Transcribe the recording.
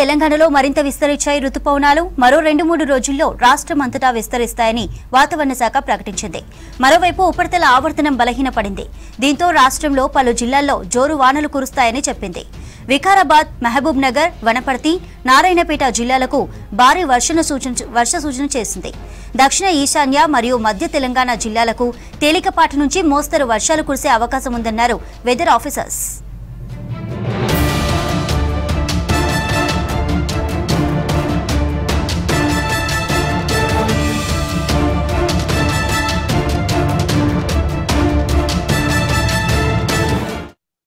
తెలంగాణలో మరింత విస్తరించాయి ఋతుపవనాలు మరో 2-3 రోజుల్లో రాష్ట్రమంతటా విస్తరిస్తాయని వాతావరణ శాఖ ప్రకటించింది. మరోవైపు ఉపరితల ఆవర్తనం బలహీనపడింది. దీంతో రాష్ట్రంలో పలు జిల్లాల్లో జోరు వానలు కురుస్తాయని చెప్పింది. వికారాబాద్, మహబూబ్ నగర్, వనపర్తి, నారాయణపేట జిల్లాలకు భారీ వర్ష సూచన చేసింది. దక్షిణ ఈశాన్య మరియు మధ్య తెలంగాణ జిల్లాలకు తేలికపాటి నుంచి మోస్తరు వర్షాలు కురిసే అవకాశం ఉందన్నారు వెదర్ ఆఫీసర్స్.